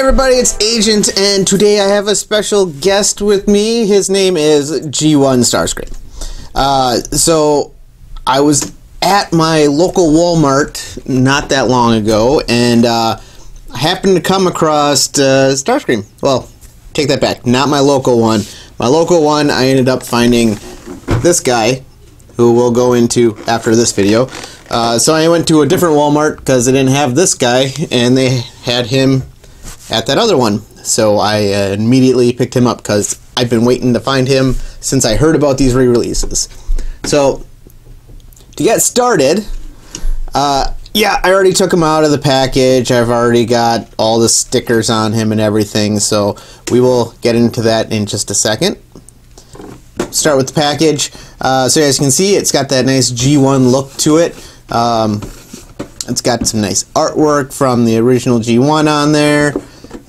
Hey everybody, it's Agent, and today I have a special guest with me. His name is G1 Starscream. So I was at my local Walmart not that long ago, and I happened to come across Starscream. Well, take that back, not my local one. My local one, I ended up finding this guy, who we'll go into after this video. So I went to a different Walmart because they didn't have this guy, and they had him at that other one. So I immediately picked him up because I've been waiting to find him since I heard about these re-releases. So to get started, yeah, I already took him out of the package. I've already got all the stickers on him and everything, so we will get into that in just a second. Start with the package. So as you can see, it's got that nice G1 look to it. It's got some nice artwork from the original G1 on there.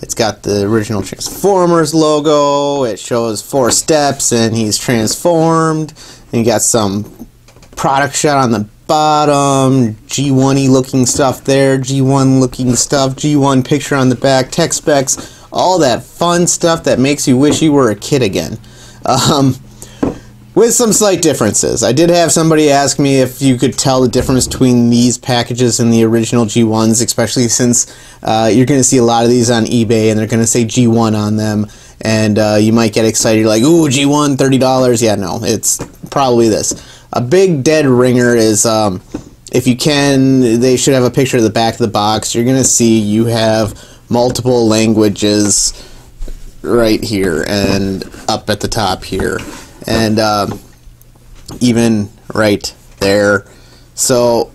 It's got the original Transformers logo. It shows 4 steps and he's transformed. And you got some product shot on the bottom, G1-y looking stuff there, G1 looking stuff, G1 picture on the back, tech specs, all that fun stuff that makes you wish you were a kid again. With some slight differences. I did have somebody ask me if you could tell the difference between these packages and the original G1s, especially since you're going to see a lot of these on eBay and they're going to say G1 on them, and you might get excited like, ooh, G1, $30. Yeah, no, it's probably this. A big dead ringer is, if you can, they should have a picture of the back of the box. You're going to see you have multiple languages right here and up at the top here. And even right there. So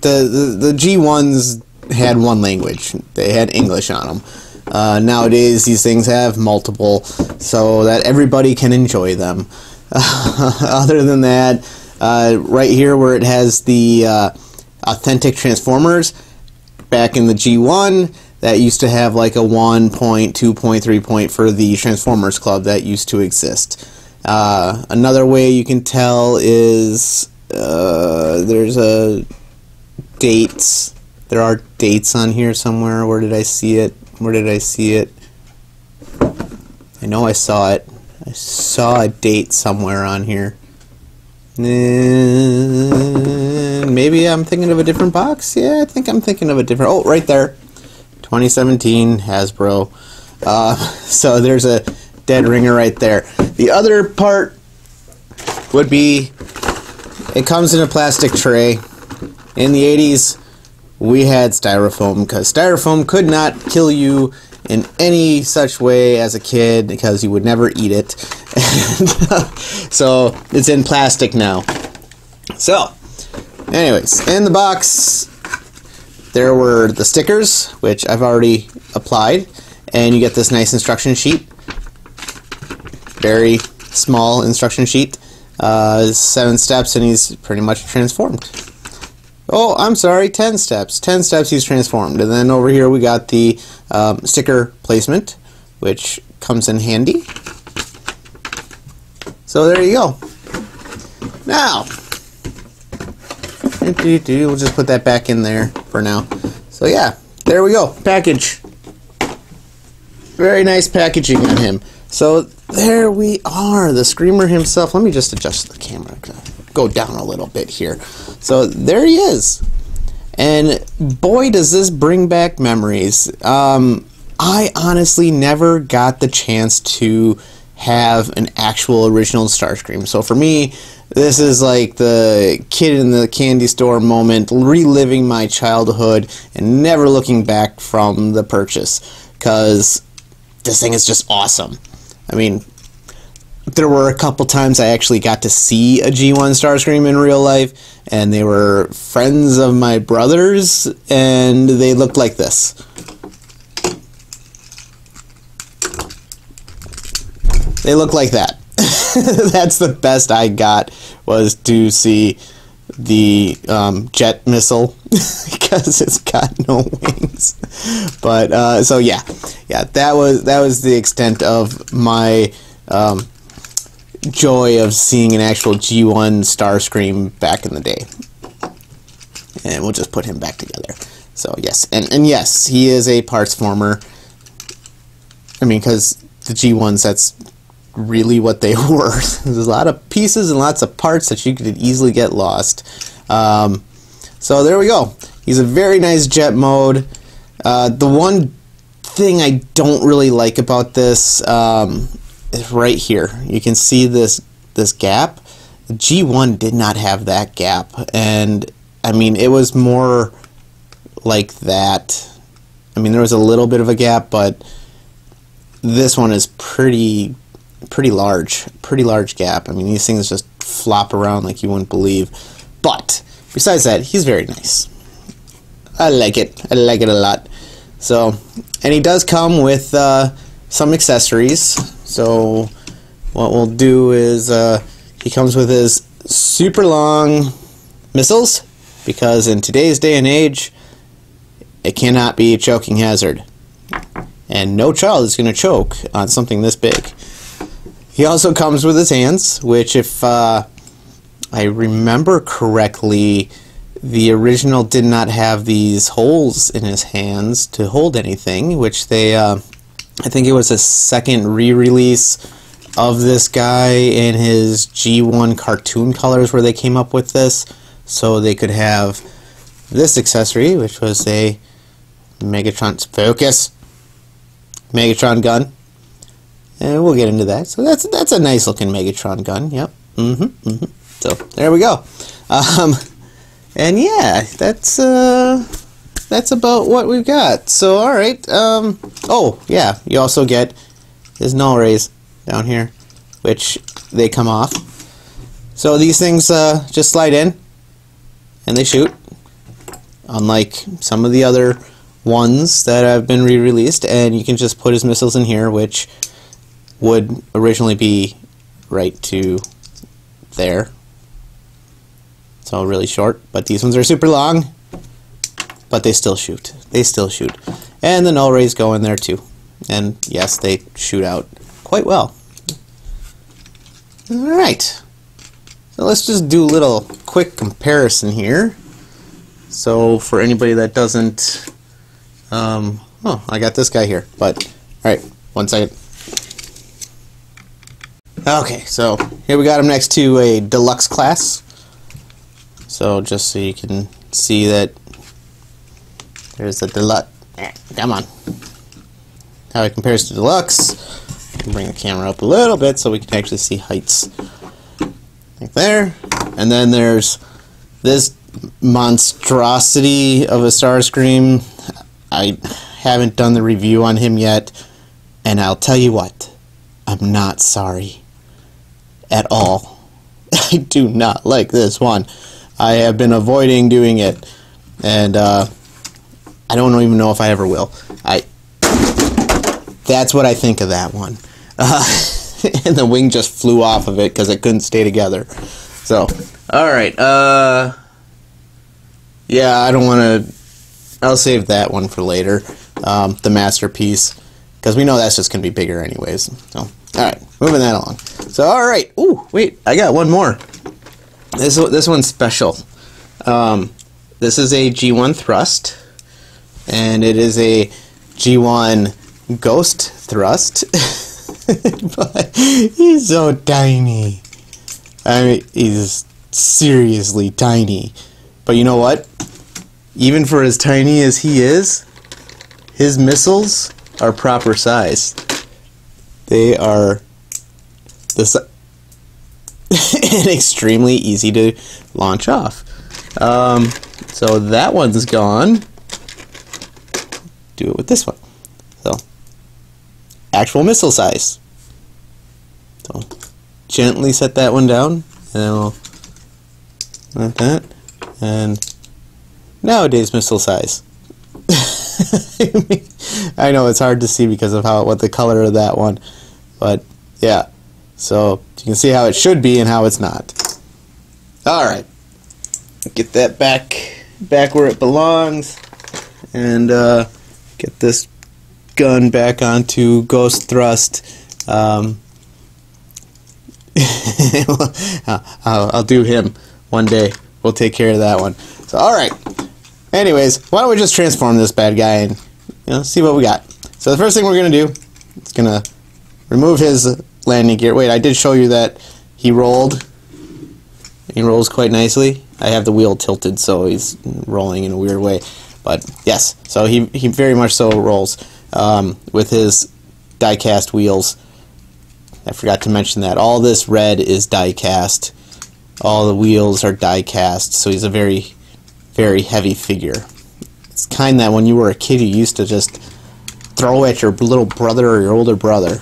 the G1s had one language. They had English on them. Nowadays, these things have multiple so that everybody can enjoy them. Other than that, right here where it has the authentic Transformers, back in the G1, that used to have like a 1 point, 2 point, 3 point for the Transformers Club that used to exist. Another way you can tell is there's a dates. There are dates on here somewhere. Where did I see it? Where did I see it? I know I saw it. I saw a date somewhere on here. Maybe I'm thinking of a different box. Yeah, I think I'm thinking of a different. Oh, right there, 2017 Hasbro. So there's a dead ringer right there. The other part would be it comes in a plastic tray. In the 80s, we had styrofoam because styrofoam could not kill you in any such way as a kid because you would never eat it. So it's in plastic now. So anyways, in the box there were the stickers, which I've already applied, and you get this nice instruction sheet. Very small instruction sheet. 7 steps and he's pretty much transformed. Oh, I'm sorry, 10 steps. 10 steps he's transformed. And then over here we got the sticker placement, which comes in handy. So there you go. Now, we'll just put that back in there for now. So yeah, there we go. Package. Very nice packaging on him. So there we are, the Screamer himself. Let me just adjust the camera, go down a little bit here. So there he is. And boy, does this bring back memories. I honestly never got the chance to have an actual original Starscream. So for me, this is like the kid in the candy store moment, reliving my childhood and never looking back from the purchase, because this thing is just awesome. I mean, there were a couple times I actually got to see a G1 Starscream in real life, and they were friends of my brother's, and they looked like this. They look like that. That's the best I got, was to see the jet missile, because it's got no wings. But so yeah, that was the extent of my joy of seeing an actual G1 Starscream back in the day. And we'll just put him back together. So yes, and yes, he is a parts former, I mean, because the G1s, that's really what they were. There's a lot of pieces and lots of parts that you could easily get lost. So there we go. He's a very nice jet mode. The one thing I don't really like about this is right here. You can see this gap. The G1 did not have that gap, and I mean, it was more like that. I mean, there was a little bit of a gap, but this one is pretty large gap. I mean, these things just flop around like you wouldn't believe. But besides that, he's very nice. I like it. I like it a lot. So, and he does come with some accessories. So what we'll do is he comes with his super long missiles, because in today's day and age, it cannot be a choking hazard. And no child is going to choke on something this big. He also comes with his hands, which, if I remember correctly, the original did not have these holes in his hands to hold anything, which they, I think it was a second re-release of this guy in his G1 cartoon colors where they came up with this, so they could have this accessory, which was a Megatron gun, and we'll get into that. So that's a nice looking Megatron gun. Yep. So there we go. And yeah, that's about what we've got. So all right. Oh yeah, you also get his null rays down here, which they come off. So these things just slide in, and they shoot. Unlike some of the other ones that have been re-released, and you can just put his missiles in here, which would originally be right to there. It's all really short, but these ones are super long, but they still shoot. They still shoot. And the null rays go in there too. And yes, they shoot out quite well. Alright. So let's just do a little quick comparison here. So for anybody that doesn't oh, I got this guy here, but all right, one second. Okay, so here we got him next to a deluxe class. So just so you can see that there's the deluxe. Come on. How it compares to deluxe. Bring the camera up a little bit so we can actually see heights. Like there, and then there's this monstrosity of a Starscream. I haven't done the review on him yet, and I'll tell you what, I'm not sorry at all. I do not like this one. I have been avoiding doing it, and I don't even know if I ever will. That's what I think of that one. And the wing just flew off of it because it couldn't stay together. So, alright, yeah, I don't want to... I'll save that one for later, the masterpiece, because we know that's just going to be bigger anyways. So, alright, moving that along. So, alright, ooh, wait, I got one more. This one's special. This is a G1 Thrust, and it is a G1 Ghost Thrust, but he's so tiny. I mean, he's seriously tiny. But you know what? Even for as tiny as he is, his missiles are proper size. They are and extremely easy to launch off. So that one's gone. Do it with this one. So, actual missile size. So, gently set that one down, and then we'll like that, and. Nowadays, missile size. I mean, I know it's hard to see because of what the color of that one, but yeah. So you can see how it should be and how it's not. All right, get that back where it belongs, and get this gun back onto Ghost Thrust. I'll do him one day. We'll take care of that one. So all right. Anyways, why don't we just transform this bad guy and see what we got. So the first thing we're going to do It's gonna remove his landing gear. Wait, I did show you that he rolled. He rolls quite nicely. I have the wheel tilted, so he's rolling in a weird way. But yes, so he very much so rolls with his die-cast wheels. I forgot to mention that. All this red is die-cast. All the wheels are die-cast, so he's a very, very heavy figure. It's kind that when you were a kid, you used to just throw at your little brother or your older brother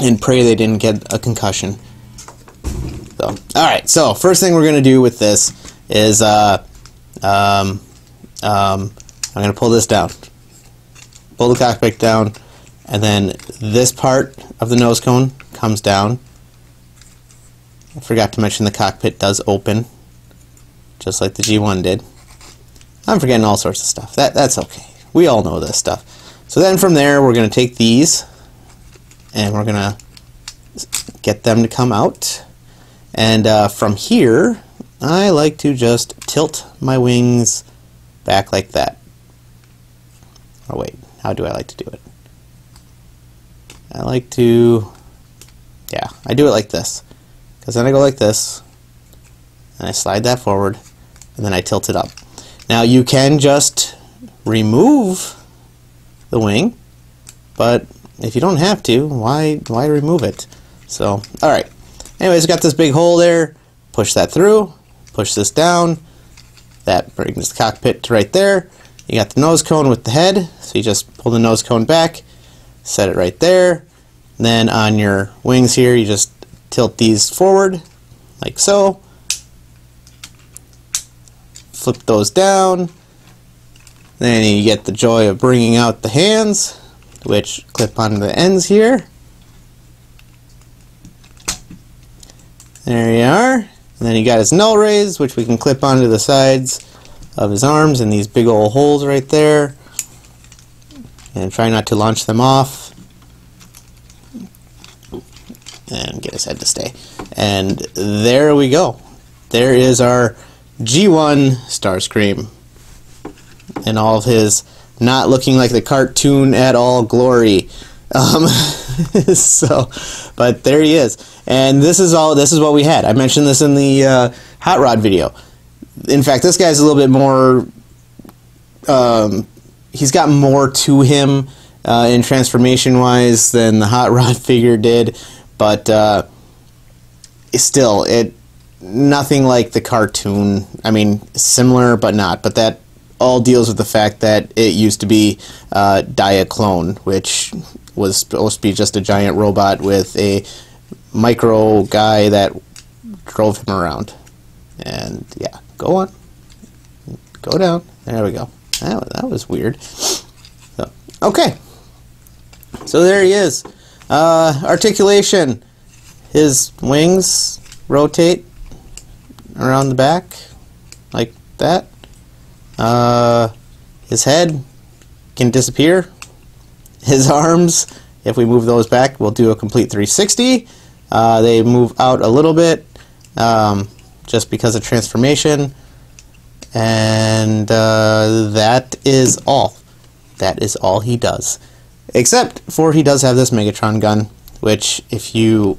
and pray they didn't get a concussion. So, alright, so first thing we're going to do with this is I'm going to pull this down. Pull the cockpit down, and then this part of the nose cone comes down. I forgot to mention the cockpit does open, just like the G1 did. I'm forgetting all sorts of stuff. That's okay. We all know this stuff. So then from there, we're going to take these, and we're going to get them to come out. And from here, I like to just tilt my wings back like that. Oh wait, how do I like to do it? I like to, yeah, I do it like this. Because then I go like this, and I slide that forward, and then I tilt it up. Now you can just remove the wing, but if you don't have to, why remove it? So, alright. Anyways, got this big hole there, push that through, push this down, that brings the cockpit to right there. You got the nose cone with the head, so you just pull the nose cone back, set it right there, and then on your wings here, you just tilt these forward, like so, flip those down, then you get the joy of bringing out the hands, which clip onto the ends here. There you are. And then you got his null rays, which we can clip onto the sides of his arms and these big old holes right there. And try not to launch them off. And get his head to stay. And there we go. There is our G1 Starscream. And all of his not looking like the cartoon at all glory. So, but there he is. And this is all. This is what we had. I mentioned this in the Hot Rod video. In fact, this guy's a little bit more. He's got more to him in transformation-wise than the Hot Rod figure did, but still, nothing like the cartoon. I mean, similar but not. But that all deals with the fact that it used to be Diaclone, which was supposed to be just a giant robot with a micro guy that drove him around. And yeah, go on, go down. There we go. That was weird. So, okay, so there he is. Articulation. His wings rotate around the back like that. His head can disappear. His arms, if we move those back, we'll do a complete 360. They move out a little bit just because of transformation. And that is all. That is all he does. Except for he does have this Megatron gun, which if you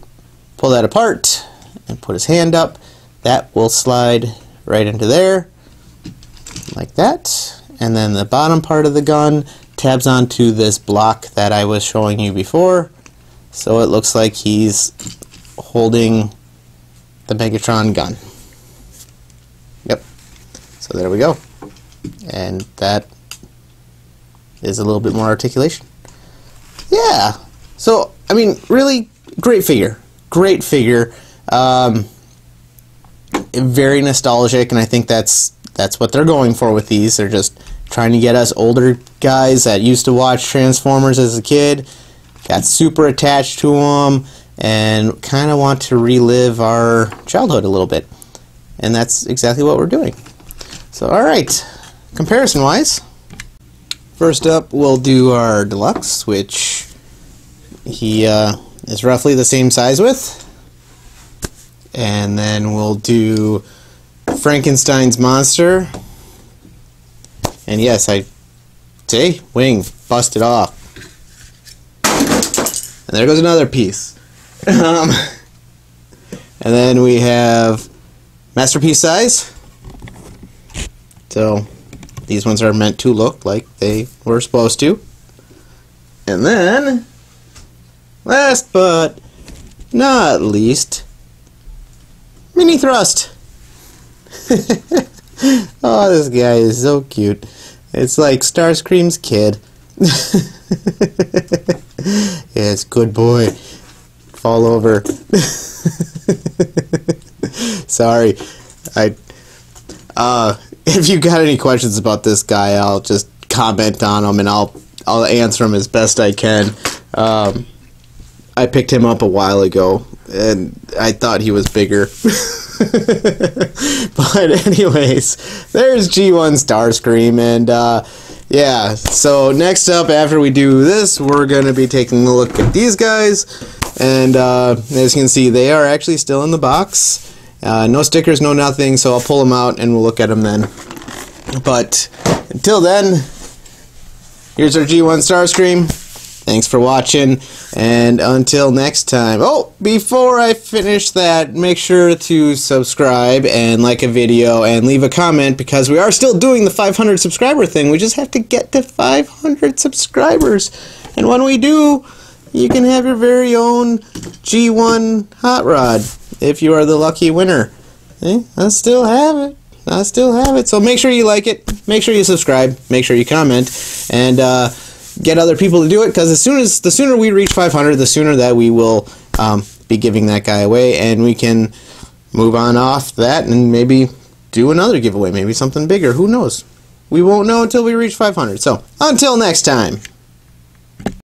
pull that apart and put his hand up, that will slide right into there like that. And then the bottom part of the gun tabs onto this block that I was showing you before. So it looks like he's holding the Megatron gun. Yep. So there we go. And that is a little bit more articulation. Yeah. So, I mean, really great figure. Great figure. Very nostalgic, and I think that's what they're going for with these. They're just trying to get us older guys that used to watch Transformers as a kid, got super attached to them, and kind of want to relive our childhood a little bit. And that's exactly what we're doing. So, alright, comparison-wise, first up we'll do our Deluxe, which he is roughly the same size with. And then we'll do Frankenstein's Monster. And yes, I say wing busted off. And there goes another piece. And then we have masterpiece size. So these ones are meant to look like they were supposed to. And then, last but not least, mini Thrust. Oh, this guy is so cute. It's like Starscream's kid. Yes, good boy. Fall over. Sorry. If you got any questions about this guy, I'll just comment on him and I'll answer him as best I can. I picked him up a while ago and I thought he was bigger. But anyways, there's G1 Starscream, and yeah, so next up after we do this, we're going to be taking a look at these guys, and as you can see, they are actually still in the box. No stickers, no nothing, so I'll pull them out and we'll look at them then. But until then, here's our G1 Starscream. Thanks for watching, and until next time. Oh, before I finish that, make sure to subscribe and like a video and leave a comment, because we are still doing the 500 subscriber thing. We just have to get to 500 subscribers, and when we do, you can have your very own G1 Hot Rod if you are the lucky winner. I still have it. I still have it. So make sure you like it. Make sure you subscribe. Make sure you comment. And get other people to do it, because the sooner we reach 500, the sooner that we will be giving that guy away, and we can move on off that and maybe do another giveaway, maybe something bigger. Who knows? We won't know until we reach 500. So until next time.